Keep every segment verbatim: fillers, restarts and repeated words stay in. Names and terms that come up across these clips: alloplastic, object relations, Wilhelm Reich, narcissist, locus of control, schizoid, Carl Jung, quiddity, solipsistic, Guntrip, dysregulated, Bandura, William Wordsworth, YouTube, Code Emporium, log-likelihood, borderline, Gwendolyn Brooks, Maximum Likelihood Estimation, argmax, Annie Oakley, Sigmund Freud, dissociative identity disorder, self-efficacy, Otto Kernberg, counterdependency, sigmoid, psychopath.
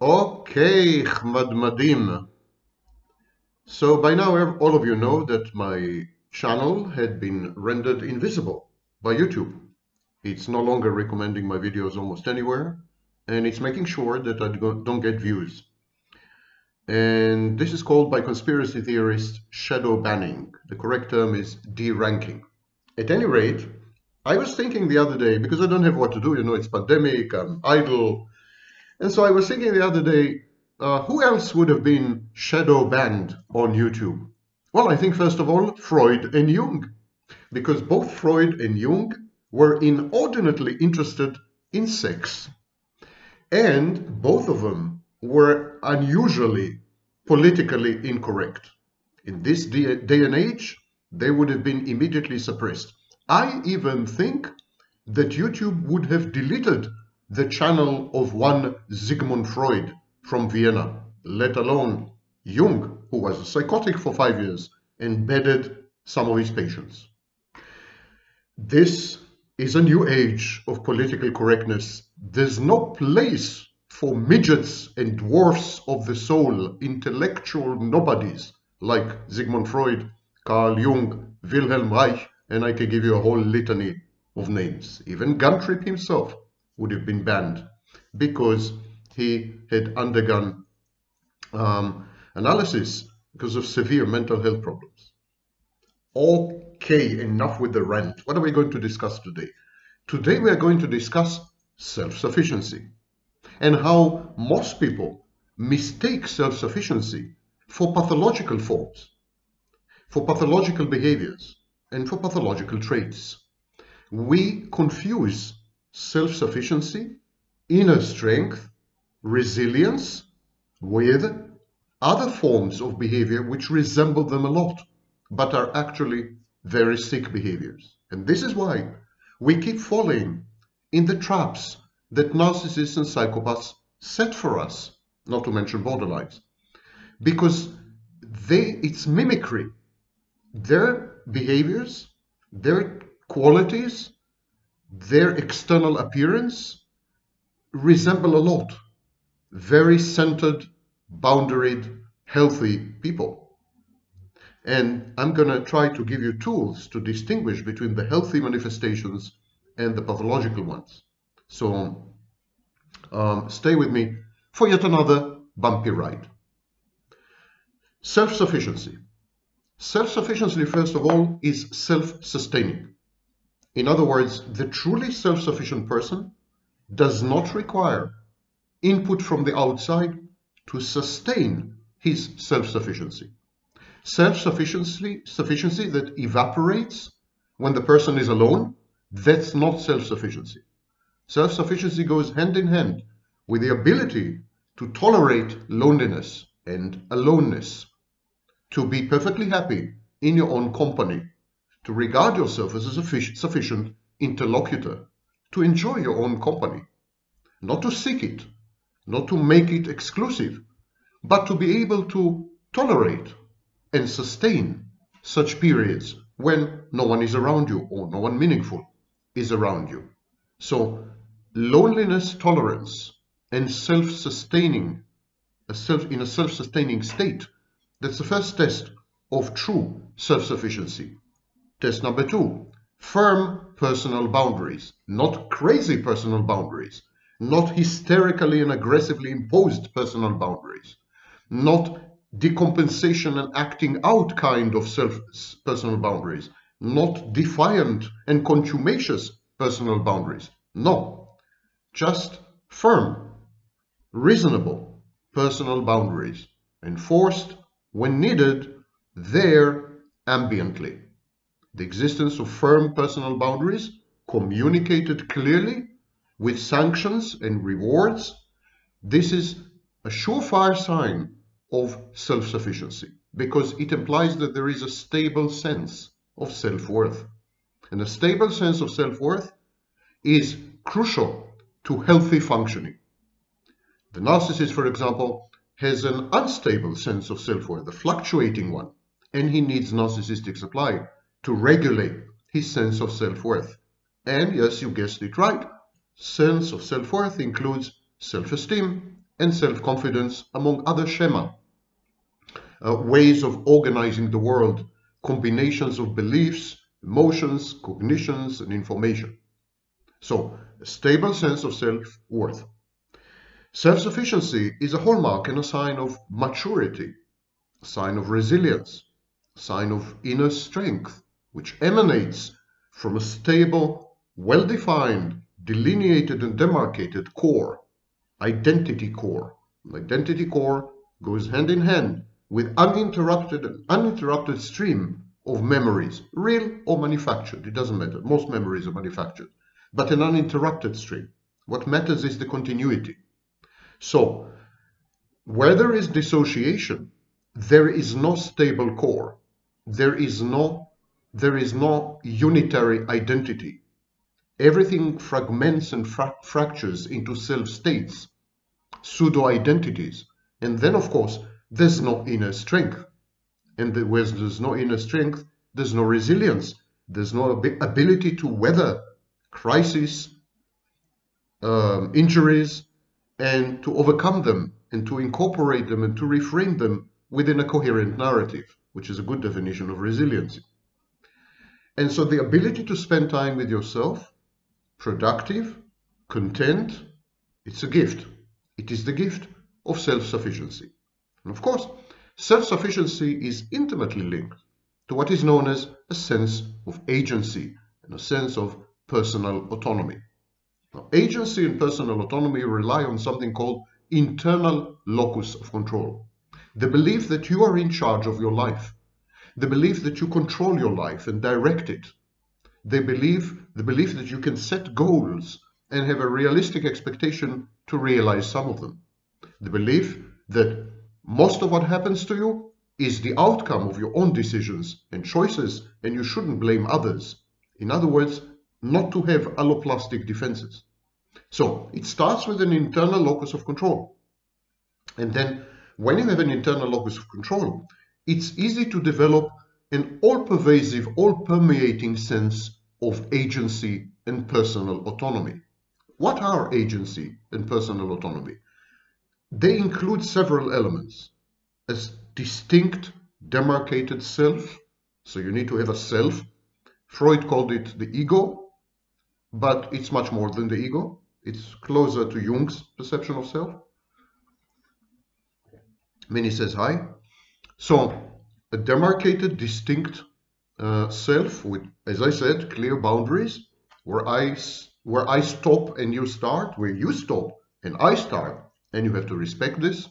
Okay, Chmadmadim. So by now all of you know that my channel had been rendered invisible by YouTube. It's no longer recommending my videos almost anywhere, and it's making sure that I don't get views. And this is called by conspiracy theorists shadow banning. The correct term is de-ranking. At any rate, I was thinking the other day, because I don't have what to do, you know, it's pandemic, I'm idle. And so I was thinking the other day, uh, who else would have been shadow banned on YouTube? Well, I think first of all, Freud and Jung, because both Freud and Jung were inordinately interested in sex. And both of them were unusually politically incorrect. In this day, day and age, they would have been immediately suppressed. I even think that YouTube would have deleted the channel of one Sigmund Freud from Vienna, let alone Jung, who was a psychotic for five years and bedded some of his patients. This is a new age of political correctness. There's no place for midgets and dwarfs of the soul, intellectual nobodies like Sigmund Freud, Carl Jung, Wilhelm Reich, and I can give you a whole litany of names. Even Guntrip himself would have been banned because he had undergone um, analysis because of severe mental health problems. Okay, enough with the rant. What are we going to discuss today? Today we are going to discuss self-sufficiency and how most people mistake self-sufficiency for pathological forms, for pathological behaviors, and for pathological traits. We confuse self-sufficiency, inner strength, resilience with other forms of behavior which resemble them a lot but are actually very sick behaviors. And this is why we keep falling in the traps that narcissists and psychopaths set for us, not to mention borderlines, because they, it's mimicry. Their behaviors, their qualities, their external appearance resemble a lot very centered, boundaried, healthy people. And I'm going to try to give you tools to distinguish between the healthy manifestations and the pathological ones. So um, stay with me for yet another bumpy ride. Self-sufficiency. Self-sufficiency, first of all, is self-sustaining. In other words, the truly self-sufficient person does not require input from the outside to sustain his self-sufficiency. Self-sufficiency sufficiency that evaporates when the person is alone, that's not self-sufficiency. Self-sufficiency goes hand in hand with the ability to tolerate loneliness and aloneness, to be perfectly happy in your own company, to regard yourself as a sufficient interlocutor, to enjoy your own company, not to seek it, not to make it exclusive, but to be able to tolerate and sustain such periods when no one is around you or no one meaningful is around you. So loneliness tolerance and self-sustaining, a self, in a self-sustaining state, that's the first test of true self-sufficiency. Test number two, firm personal boundaries, not crazy personal boundaries, not hysterically and aggressively imposed personal boundaries, not decompensation and acting out kind of self-personal boundaries, not defiant and contumacious personal boundaries. No, just firm, reasonable personal boundaries, enforced when needed, there ambiently. The existence of firm personal boundaries communicated clearly with sanctions and rewards, this is a surefire sign of self-sufficiency because it implies that there is a stable sense of self-worth. And a stable sense of self-worth is crucial to healthy functioning. The narcissist, for example, has an unstable sense of self-worth, a fluctuating one, and he needs narcissistic supply to regulate his sense of self-worth. And yes, you guessed it right. Sense of self-worth includes self-esteem, and self-confidence, among other schema, uh, ways of organizing the world, combinations of beliefs, emotions, cognitions, and information. So, a stable sense of self-worth. Self-sufficiency is a hallmark and a sign of maturity, a sign of resilience, a sign of inner strength, which emanates from a stable, well-defined, delineated and demarcated core, identity core. An identity core goes hand in hand with uninterrupted an uninterrupted stream of memories, real or manufactured. It doesn't matter. Most memories are manufactured, but an uninterrupted stream. What matters is the continuity. So, where there is dissociation, there is no stable core. There is no, there is no unitary identity. Everything fragments and fra fractures into self-states, pseudo-identities. And then, of course, there's no inner strength. And the, where there's no inner strength, there's no resilience. There's no ab ability to weather crises, um, injuries, and to overcome them, and to incorporate them, and to reframe them within a coherent narrative, which is a good definition of resilience. And so the ability to spend time with yourself, productive, content, it's a gift. It is the gift of self-sufficiency. And of course, self-sufficiency is intimately linked to what is known as a sense of agency and a sense of personal autonomy. Now, agency and personal autonomy rely on something called internal locus of control. The belief that you are in charge of your life. The belief that you control your life and direct it. They believe, the belief that you can set goals and have a realistic expectation to realize some of them. The belief that most of what happens to you is the outcome of your own decisions and choices, and you shouldn't blame others. In other words, not to have alloplastic defenses. So, it starts with an internal locus of control. And then, when you have an internal locus of control, it's easy to develop an all-pervasive, all-permeating sense of agency and personal autonomy. What are agency and personal autonomy? They include several elements. A distinct, demarcated self. So you need to have a self. Freud called it the ego, but it's much more than the ego. It's closer to Jung's perception of self. Many says hi. So, a demarcated, distinct uh, self with, as I said, clear boundaries, where I, where I stop and you start, where you stop and I start, and you have to respect this.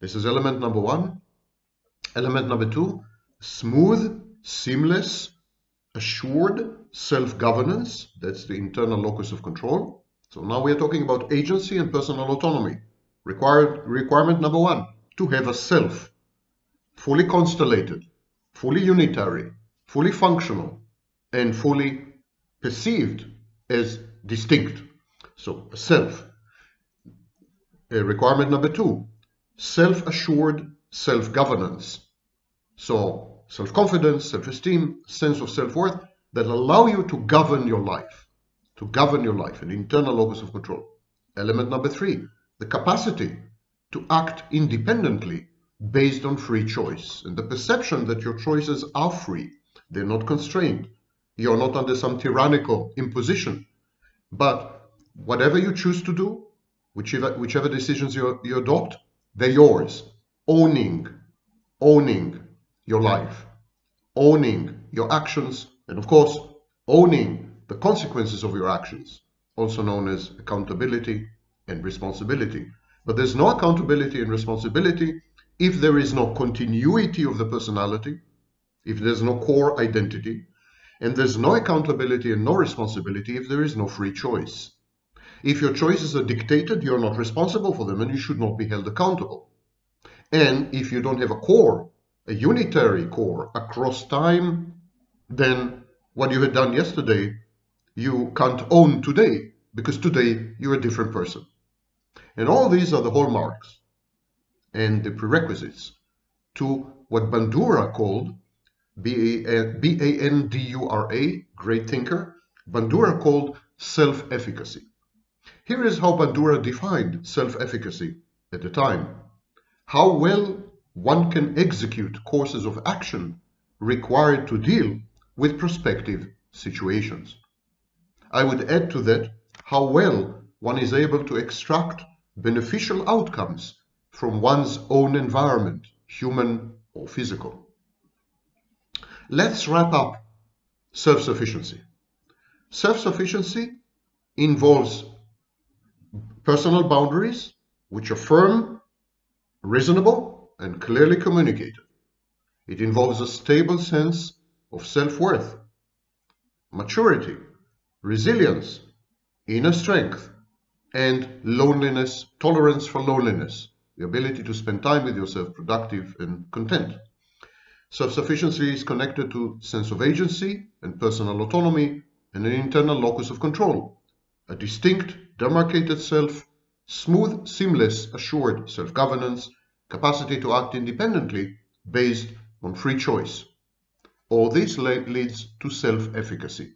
This is element number one. Element number two, smooth, seamless, assured self-governance. That's the internal locus of control. So now we are talking about agency and personal autonomy. Required, requirement number one, to have a self. Fully constellated, fully unitary, fully functional, and fully perceived as distinct. So, a self. Uh, requirement number two, self-assured self-governance. So, self-confidence, self-esteem, sense of self-worth that allow you to govern your life, to govern your life, an internal locus of control. Element number three, the capacity to act independently based on free choice and the perception that your choices are free. They're not constrained. You're not under some tyrannical imposition. But whatever you choose to do, whichever, whichever decisions you, you adopt, they're yours. Owning, owning your life, owning your actions, and of course, owning the consequences of your actions, also known as accountability and responsibility. But there's no accountability and responsibility if there is no continuity of the personality, if there's no core identity, and there's no accountability and no responsibility if there is no free choice. If your choices are dictated, you're not responsible for them and you should not be held accountable. And if you don't have a core, a unitary core across time, then what you had done yesterday, you can't own today, because today you're a different person. And all these are the hallmarks and the prerequisites to what Bandura called, B A N D U R A, great thinker, Bandura called self-efficacy. Here is how Bandura defined self-efficacy at the time. How well one can execute courses of action required to deal with prospective situations. I would add to that how well one is able to extract beneficial outcomes from one's own environment, human or physical. Let's wrap up self-sufficiency. Self-sufficiency involves personal boundaries which are firm, reasonable, and clearly communicated. It involves a stable sense of self-worth, maturity, resilience, inner strength, and loneliness, tolerance for loneliness, the ability to spend time with yourself, productive and content. Self-sufficiency is connected to sense of agency and personal autonomy and an internal locus of control, a distinct, demarcated self, smooth, seamless, assured self-governance, capacity to act independently based on free choice. All this leads to self-efficacy.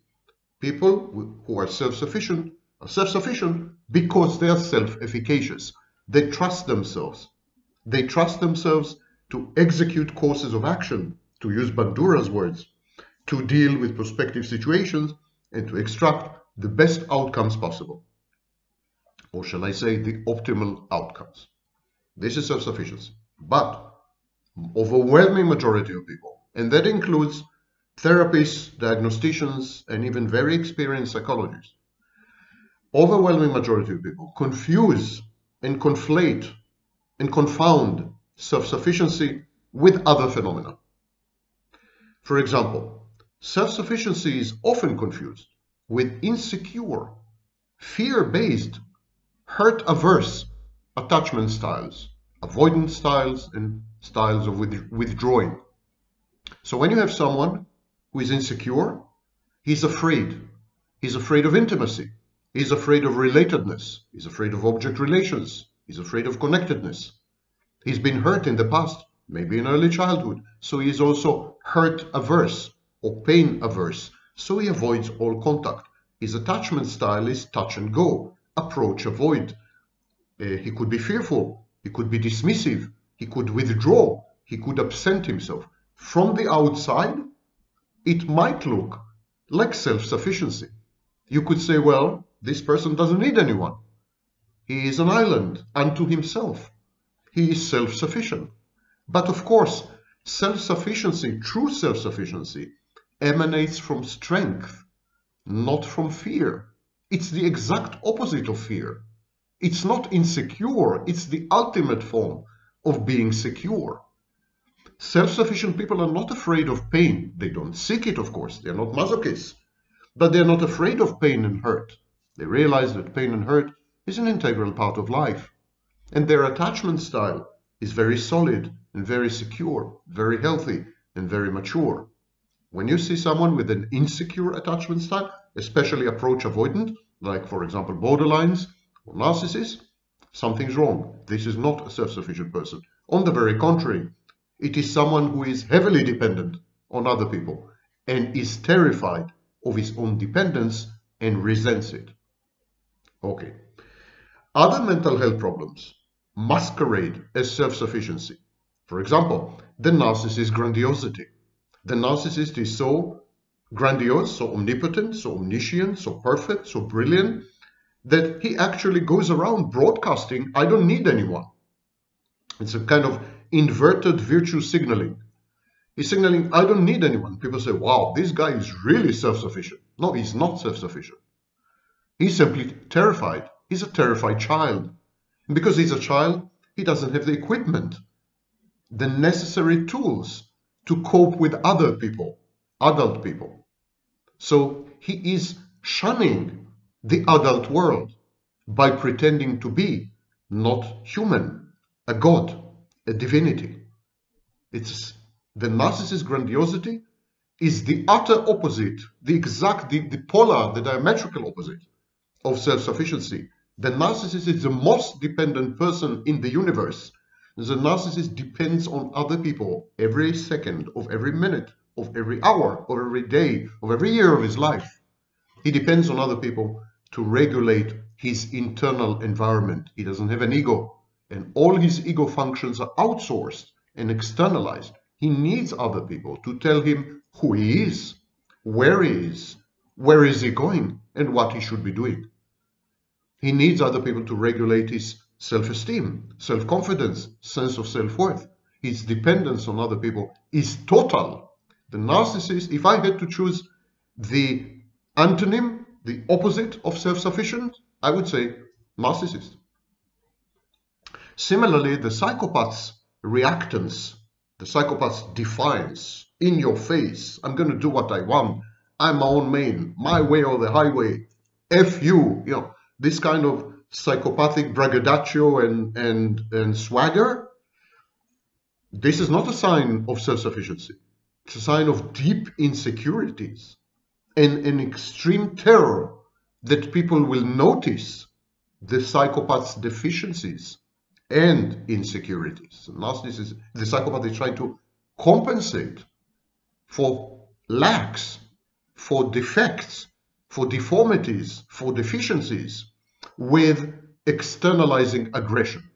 People who are self-sufficient are self-sufficient because they are self-efficacious. They trust themselves. They trust themselves to execute courses of action, to use Bandura's words, to deal with prospective situations and to extract the best outcomes possible. Or shall I say, the optimal outcomes. This is self-sufficiency. But overwhelming majority of people, and that includes therapists, diagnosticians, and even very experienced psychologists, overwhelming majority of people confuse and conflate and confound self-sufficiency with other phenomena. For example, self-sufficiency is often confused with insecure, fear-based, hurt-averse attachment styles, avoidance styles, and styles of withdrawing. So when you have someone who is insecure, he's afraid. He's afraid of intimacy. He's afraid of relatedness. He's afraid of object relations. He's afraid of connectedness. He's been hurt in the past, maybe in early childhood. So he is also hurt-averse or pain-averse. So he avoids all contact. His attachment style is touch and go, approach, avoid. Uh, he could be fearful. He could be dismissive. He could withdraw. He could absent himself. From the outside, it might look like self-sufficiency. You could say, well, this person doesn't need anyone. He is an island unto himself. He is self-sufficient. But of course, self-sufficiency, true self-sufficiency, emanates from strength, not from fear. It's the exact opposite of fear. It's not insecure. It's the ultimate form of being secure. Self-sufficient people are not afraid of pain. They don't seek it, of course. They're not masochists. But they're not afraid of pain and hurt. They realize that pain and hurt is an integral part of life. And their attachment style is very solid and very secure, very healthy and very mature. When you see someone with an insecure attachment style, especially approach avoidant, like for example borderlines or narcissists, something's wrong. This is not a self-sufficient person. On the very contrary, it is someone who is heavily dependent on other people and is terrified of his own dependence and resents it. Okay. Other mental health problems masquerade as self-sufficiency. For example, the narcissist's grandiosity. The narcissist is so grandiose, so omnipotent, so omniscient, so perfect, so brilliant, that he actually goes around broadcasting, I don't need anyone. It's a kind of inverted virtue signaling. He's signaling, I don't need anyone. People say, wow, this guy is really self-sufficient. No, he's not self-sufficient. He's simply terrified. He's a terrified child. And because he's a child, he doesn't have the equipment, the necessary tools to cope with other people, adult people. So he is shunning the adult world by pretending to be not human, a god, a divinity. It's the narcissist's grandiosity is the utter opposite, the exact, the, the polar, the diametrical opposite of self-sufficiency. The narcissist is the most dependent person in the universe. The narcissist depends on other people every second of every minute, of every hour, of every day, of every year of his life. He depends on other people to regulate his internal environment. He doesn't have an ego, and all his ego functions are outsourced and externalized. He needs other people to tell him who he is, where he is, where is he going, and what he should be doing. He needs other people to regulate his self-esteem, self-confidence, sense of self-worth. His dependence on other people is total. The narcissist, if I had to choose the antonym, the opposite of self-sufficient, I would say narcissist. Similarly, the psychopath's reactance, the psychopath's defiance, in your face, I'm going to do what I want, I'm my own man, my way or the highway, F you, you know, this kind of psychopathic braggadocio and, and, and swagger, this is not a sign of self-sufficiency. It's a sign of deep insecurities and an extreme terror that people will notice the psychopath's deficiencies and insecurities. And narcissists, the psychopath is trying to compensate for lacks, for defects, for deformities, for deficiencies, with externalizing aggression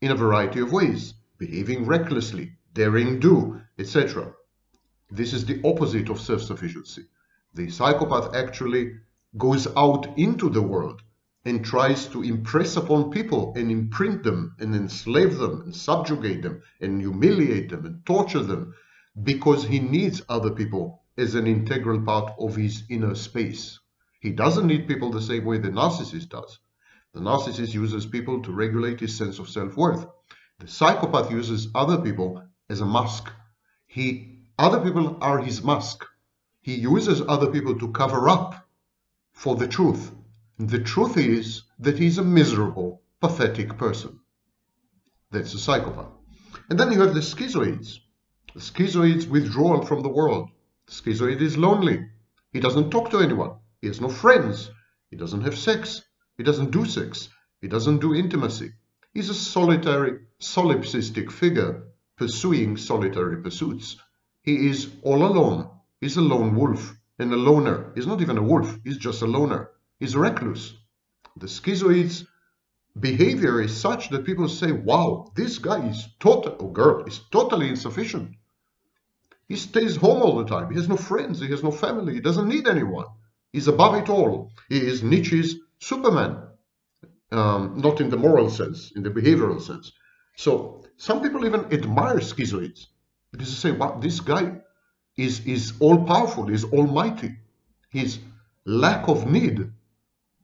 in a variety of ways, behaving recklessly, daring do, et cetera. This is the opposite of self-sufficiency. The psychopath actually goes out into the world and tries to impress upon people and imprint them and enslave them and subjugate them and humiliate them and torture them, because he needs other people as an integral part of his inner space. He doesn't need people the same way the narcissist does. The narcissist uses people to regulate his sense of self-worth. The psychopath uses other people as a mask. He, other people are his mask. He uses other people to cover up for the truth. And the truth is that he's a miserable, pathetic person. That's a psychopath. And then you have the schizoids. The schizoid's withdrawal from the world. The schizoid is lonely. He doesn't talk to anyone. He has no friends. He doesn't have sex. He doesn't do sex. He doesn't do intimacy. He's a solitary, solipsistic figure pursuing solitary pursuits. He is all alone. He's a lone wolf and a loner. He's not even a wolf. He's just a loner. He's a recluse. The schizoid's behavior is such that people say, wow, this guy is total, or girl is totally insufficient. He stays home all the time. He has no friends. He has no family. He doesn't need anyone. He's above it all. He is Nietzsche's Superman. Um, not in the moral sense, in the behavioral sense. So some people even admire schizoids because they say, wow, this guy is, is all-powerful, is almighty. His lack of need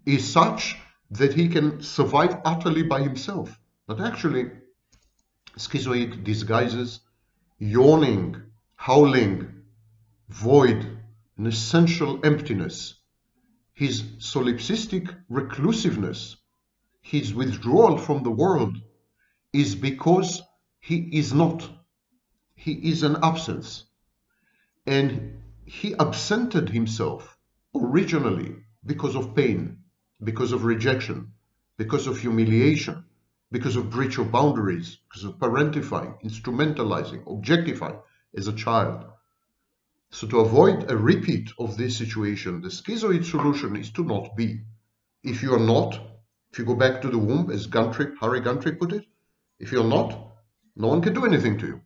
is such that he can survive utterly by himself. But actually, schizoid disguises yawning, howling, void, an essential emptiness, his solipsistic reclusiveness, his withdrawal from the world, is because he is not. He is an absence. And he absented himself originally because of pain, because of rejection, because of humiliation, because of breach of boundaries, because of parentifying, instrumentalizing, objectifying as a child. So to avoid a repeat of this situation, the schizoid solution is to not be. If you are not, if you go back to the womb, as Guntrip, Harry Guntrip put it, if you're not, no one can do anything to you.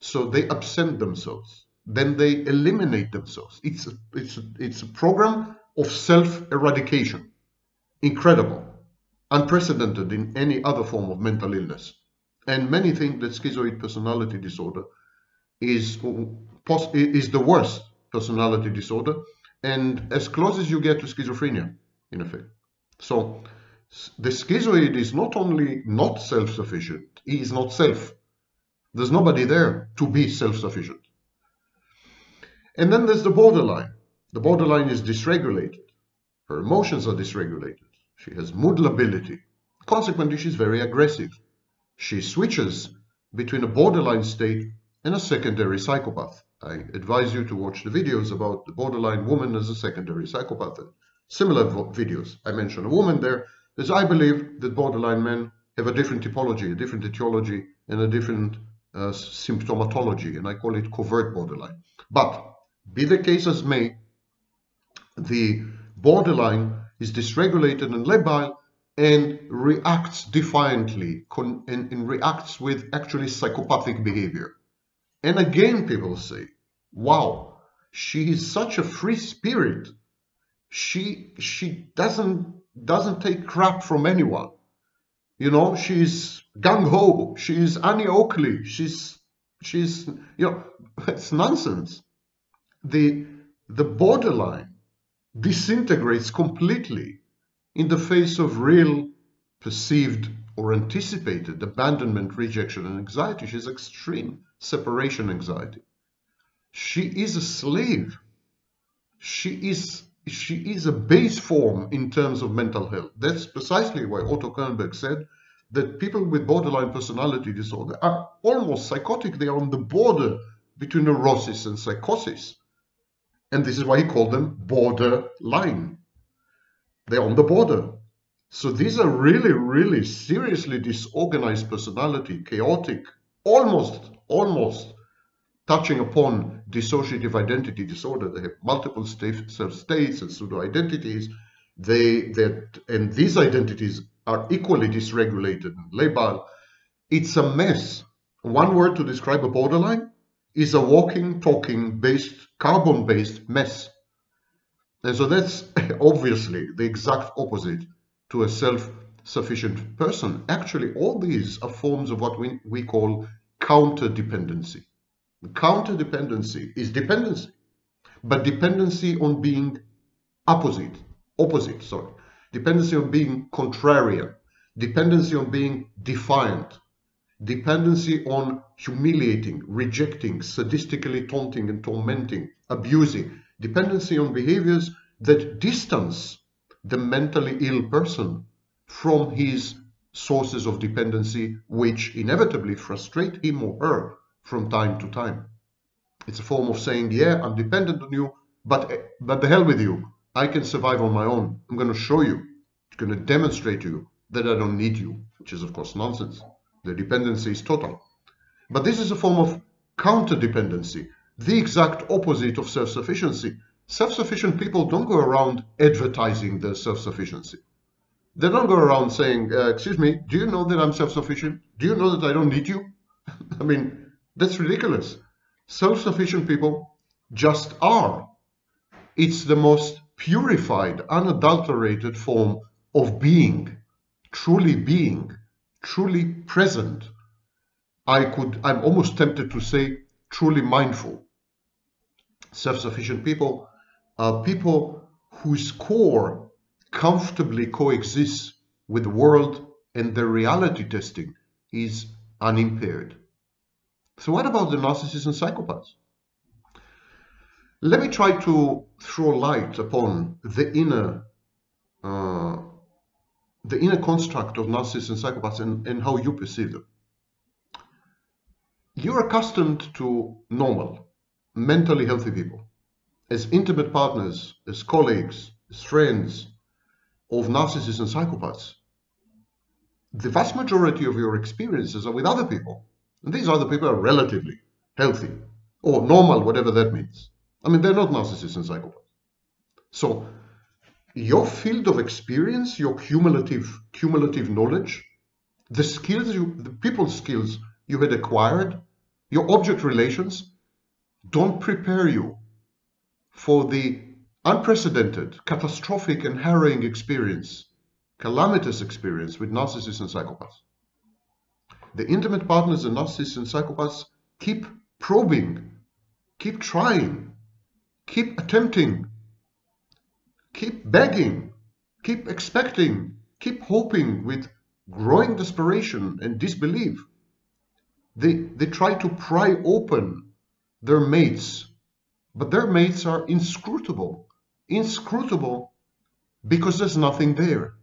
So they absent themselves. Then they eliminate themselves. It's a, it's a, it's a program of self-eradication. Incredible. Unprecedented in any other form of mental illness. And many think that schizoid personality disorder is, is the worst personality disorder, and as close as you get to schizophrenia, in effect. So the schizoid is not only not self-sufficient, he is not self. There's nobody there to be self-sufficient. And then there's the borderline. The borderline is dysregulated. Her emotions are dysregulated. She has mood lability. Consequently, she's very aggressive. She switches between a borderline state and a secondary psychopath. I advise you to watch the videos about the borderline woman as a secondary psychopath. Similar videos. I mention a woman there, as I believe that borderline men have a different typology, a different etiology, and a different uh, symptomatology, and I call it covert borderline. But be the case as may, the borderline is dysregulated and labile, and reacts defiantly, con and, and reacts with actually psychopathic behavior. And again, people say, wow, she is such a free spirit. She, she doesn't, doesn't take crap from anyone. You know, she's gung-ho, she's Annie Oakley, she's, she's, you know, it's nonsense. The, the borderline disintegrates completely in the face of real, perceived, or anticipated abandonment, rejection, and anxiety. She's extreme separation anxiety. She is a slave. She is, she is a base form in terms of mental health. That's precisely why Otto Kernberg said that people with borderline personality disorder are almost psychotic. They are on the border between neurosis and psychosis. And this is why he called them borderline. They're on the border. So these are really, really seriously disorganized personality, chaotic, almost, almost touching upon dissociative identity disorder. They have multiple self-states and pseudo-identities. They, that, and these identities are equally dysregulated and labile. It's a mess. One word to describe a borderline is a walking, talking, based, carbon-based mess. And so that's obviously the exact opposite to a self-sufficient person. Actually, all these are forms of what we, we call counterdependency. Counterdependency is dependency, but dependency on being opposite, opposite, sorry. Dependency on being contrarian, dependency on being defiant, dependency on humiliating, rejecting, sadistically taunting and tormenting, abusing, dependency on behaviors that distance the mentally ill person from his sources of dependency, which inevitably frustrate him or her from time to time. It's a form of saying, yeah, I'm dependent on you, but, but the hell with you. I can survive on my own. I'm going to show you. I'm going to demonstrate to you that I don't need you, which is, of course, nonsense. The dependency is total. But this is a form of counterdependency, the exact opposite of self-sufficiency. Self-sufficient people don't go around advertising their self-sufficiency. They don't go around saying, uh, excuse me, do you know that I'm self-sufficient? Do you know that I don't need you? I mean, that's ridiculous. Self-sufficient people just are. It's the most purified, unadulterated form of being, truly being, truly present. I could, I'm almost tempted to say, truly mindful. Self-sufficient people are people whose core comfortably coexists with the world, and their reality testing is unimpaired. So what about the narcissists and psychopaths? Let me try to throw light upon the inner, uh, the inner construct of narcissists and psychopaths, and, and how you perceive them. You're accustomed to normal, mentally healthy people as intimate partners, as colleagues, as friends of narcissists and psychopaths. The vast majority of your experiences are with other people. And these other people are relatively healthy or normal, whatever that means. I mean, they're not narcissists and psychopaths. So your field of experience, your cumulative, cumulative knowledge, the skills, you, the people's skills you had acquired, your object relations, don't prepare you for the unprecedented, catastrophic and harrowing experience, calamitous experience with narcissists and psychopaths. The intimate partners and narcissists and psychopaths keep probing, keep trying, keep attempting, keep begging, keep expecting, keep hoping with growing desperation and disbelief. They, they try to pry open their mates, but their mates are inscrutable, inscrutable because there's nothing there.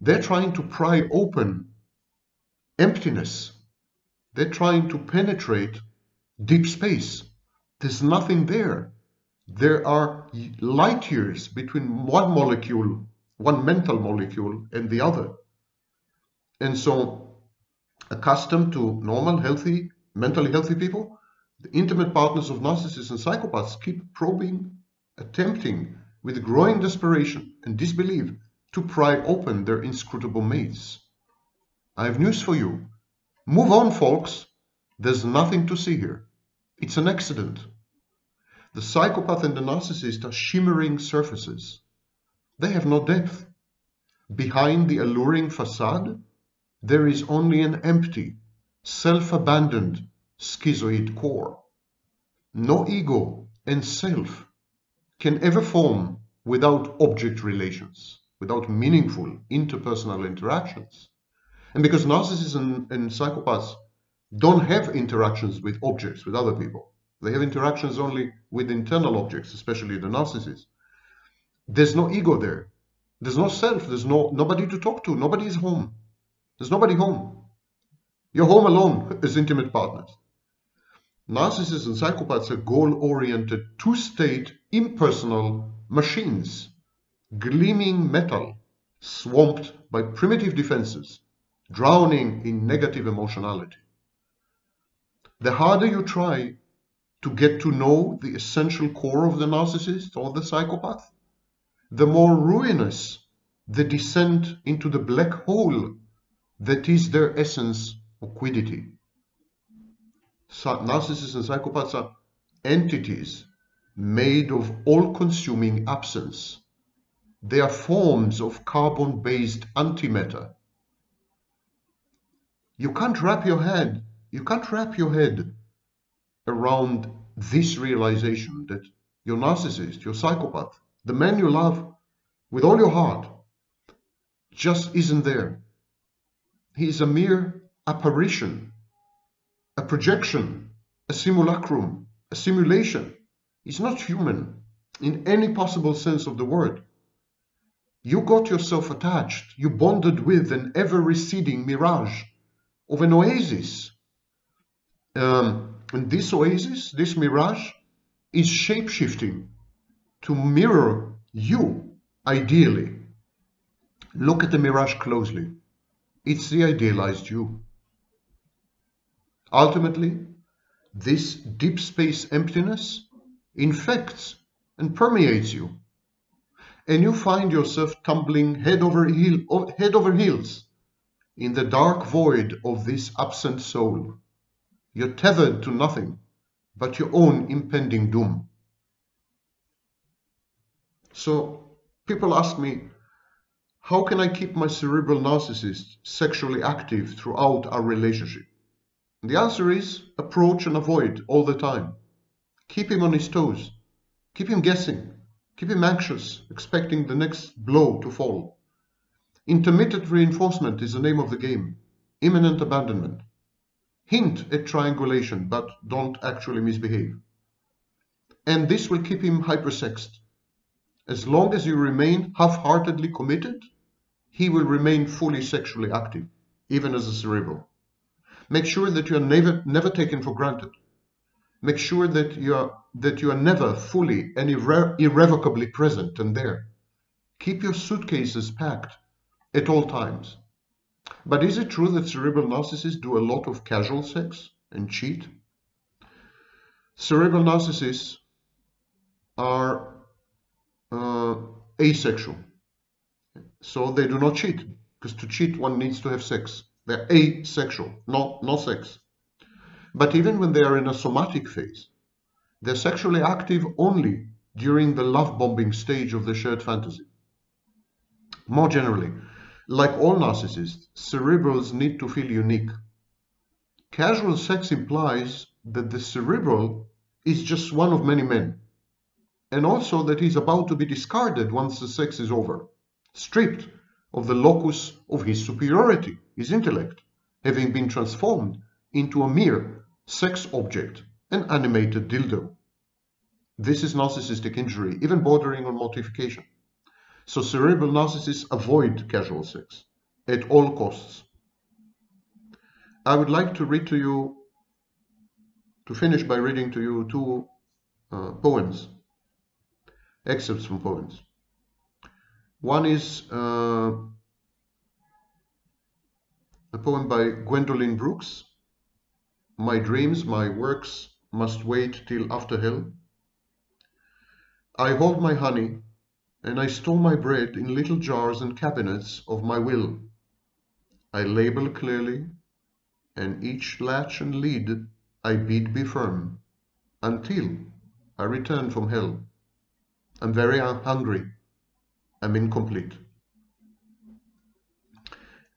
They're trying to pry open emptiness. They're trying to penetrate deep space. There's nothing there. There are light years between one molecule, one mental molecule, and the other. And so, accustomed to normal, healthy, mentally healthy people, the intimate partners of narcissists and psychopaths keep probing, attempting, with growing desperation and disbelief, to pry open their inscrutable maze. I have news for you. Move on, folks. There's nothing to see here. It's an accident. The psychopath and the narcissist are shimmering surfaces. They have no depth. Behind the alluring facade, there is only an empty, self-abandoned, schizoid core. No ego and self can ever form without object relations, without meaningful interpersonal interactions. And because narcissists and, and psychopaths don't have interactions with objects, with other people, they have interactions only with internal objects, especially the narcissist. There's no ego there. There's no self. There's no nobody to talk to. Nobody is home. There's nobody home. You're home alone as intimate partners. Narcissists and psychopaths are goal-oriented, two-state, impersonal machines, gleaming metal, swamped by primitive defenses, drowning in negative emotionality. The harder you try to get to know the essential core of the narcissist or the psychopath, the more ruinous the descent into the black hole that is their essence or quiddity. Narcissists and psychopaths are entities made of all-consuming absence. They are forms of carbon-based antimatter. You can't wrap your head, you can't wrap your head around this realization that your narcissist, your psychopath, the man you love with all your heart, just isn't there. He is a mere apparition, a projection, a simulacrum, a simulation. He's not human in any possible sense of the word. You got yourself attached, you bonded with an ever-receding mirage of an oasis. Um, and this oasis, this mirage, is shape-shifting to mirror you, ideally. Look at the mirage closely. It's the idealized you. Ultimately, this deep space emptiness infects and permeates you, and you find yourself tumbling head over, heel, head over heels in the dark void of this absent soul. You're tethered to nothing but your own impending doom. So people ask me, how can I keep my cerebral narcissist sexually active throughout our relationship? And the answer is approach and avoid all the time. Keep him on his toes. Keep him guessing. Keep him anxious, expecting the next blow to fall. Intermittent reinforcement is the name of the game. Imminent abandonment. Hint at triangulation, but don't actually misbehave. And this will keep him hypersexed. As long as you remain half-heartedly committed, he will remain fully sexually active, even as a cerebral. Make sure that you are never, never taken for granted. Make sure that you are, that you are never fully and irre irrevocably present and there. Keep your suitcases packed at all times. But is it true that cerebral narcissists do a lot of casual sex and cheat? Cerebral narcissists are uh, asexual, so they do not cheat, because to cheat one needs to have sex. They're asexual, no, no sex. But even when they are in a somatic phase, they're sexually active only during the love-bombing stage of the shared fantasy. More generally, like all narcissists, cerebrals need to feel unique. Casual sex implies that the cerebral is just one of many men, and also that he's about to be discarded once the sex is over, stripped of the locus of his superiority, his intellect, having been transformed into a mere sex object, an animated dildo. This is narcissistic injury, even bordering on mortification. So cerebral narcissists avoid casual sex at all costs. I would like to read to you, to finish by reading to you two uh, poems, excerpts from poems. One is uh, a poem by Gwendolyn Brooks, My Dreams, My Works Must Wait Till After Hell. I hold my honey and I store my bread in little jars and cabinets of my will. I label clearly, and each latch and lid I bid be firm, until I return from hell. I'm very hungry. I'm incomplete.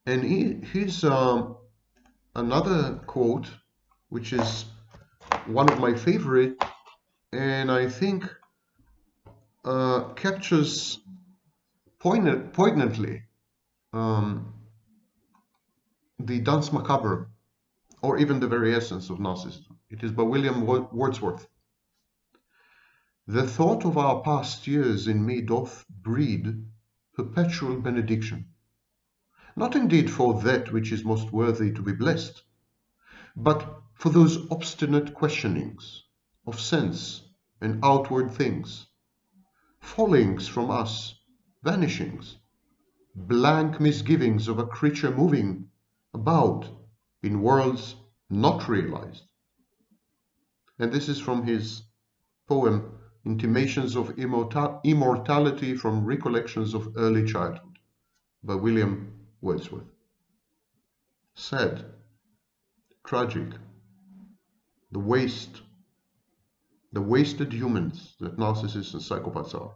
And he, here's um, another quote, which is one of my favorite, and I think uh, captures poignant, poignantly um, the dance macabre, or even the very essence of narcissism. It is by William Wordsworth. The thought of our past years in me doth breed perpetual benediction, not indeed for that which is most worthy to be blessed, but for those obstinate questionings of sense and outward things, fallings from us, vanishings, blank misgivings of a creature moving about in worlds not realized. And this is from his poem, Intimations of Immortality from Recollections of Early Childhood, by William Wordsworth. Sad, tragic, the waste, the wasted humans that narcissists and psychopaths are.